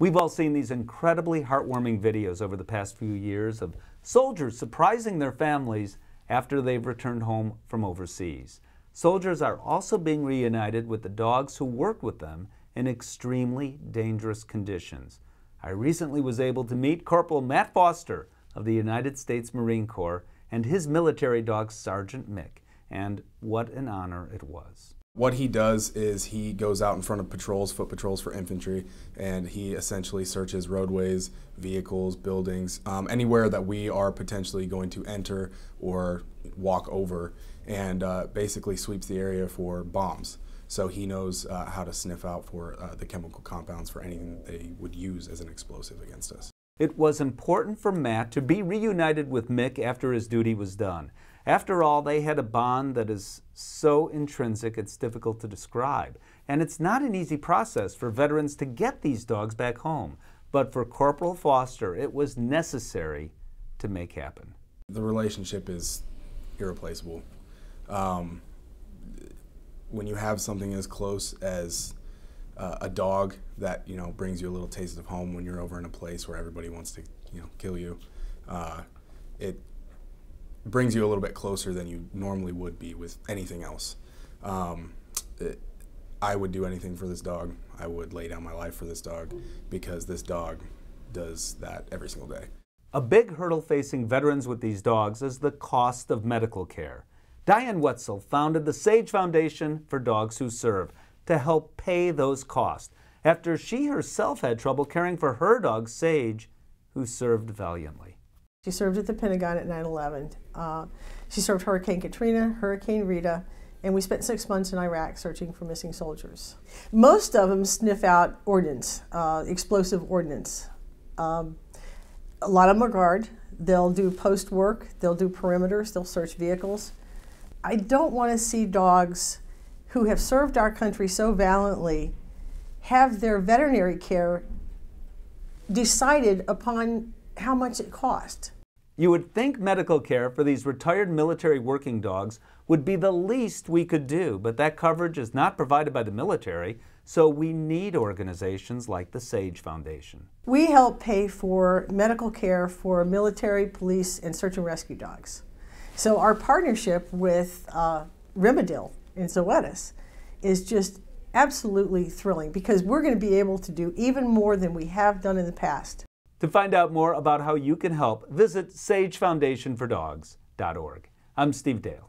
We've all seen these incredibly heartwarming videos over the past few years of soldiers surprising their families after they've returned home from overseas. Soldiers are also being reunited with the dogs who worked with them in extremely dangerous conditions. I recently was able to meet Corporal Matt Foster of the United States Marine Corps and his military dog, Sergeant Mick, and what an honor it was. What he does is he goes out in front of patrols, foot patrols for infantry, and he essentially searches roadways, vehicles, buildings, anywhere that we are potentially going to enter or walk over, and basically sweeps the area for bombs. So he knows how to sniff out for the chemical compounds for anything that they would use as an explosive against us. It was important for Matt to be reunited with Mick after his duty was done. After all, they had a bond that is so intrinsic it's difficult to describe. And it's not an easy process for veterans to get these dogs back home. But for Corporal Foster, it was necessary to make happen. The relationship is irreplaceable. When you have something as close as a dog that, you know, brings you a little taste of home when you're over in a place where everybody wants to, you know, kill you, it brings you a little bit closer than you normally would be with anything else. I would do anything for this dog. I would lay down my life for this dog because this dog does that every single day. A big hurdle facing veterans with these dogs is the cost of medical care. Diane Wetzel founded the Sage Foundation for Dogs Who Serve to help pay those costs after she herself had trouble caring for her dog, Sage, who served valiantly. She served at the Pentagon at 9/11. She served Hurricane Katrina, Hurricane Rita, and we spent 6 months in Iraq searching for missing soldiers. Most of them sniff out ordnance, explosive ordnance. A lot of them are guard. They'll do post work, they'll do perimeters, they'll search vehicles. I don't want to see dogs who have served our country so valiantly have their veterinary care decided upon how much it cost. You would think medical care for these retired military working dogs would be the least we could do, but that coverage is not provided by the military, so we need organizations like the Sage Foundation. We help pay for medical care for military, police, and search and rescue dogs. So our partnership with Rimadil and Zoetis is just absolutely thrilling because we're going to be able to do even more than we have done in the past. To find out more about how you can help, visit sagefoundationfordogs.org. I'm Steve Dale.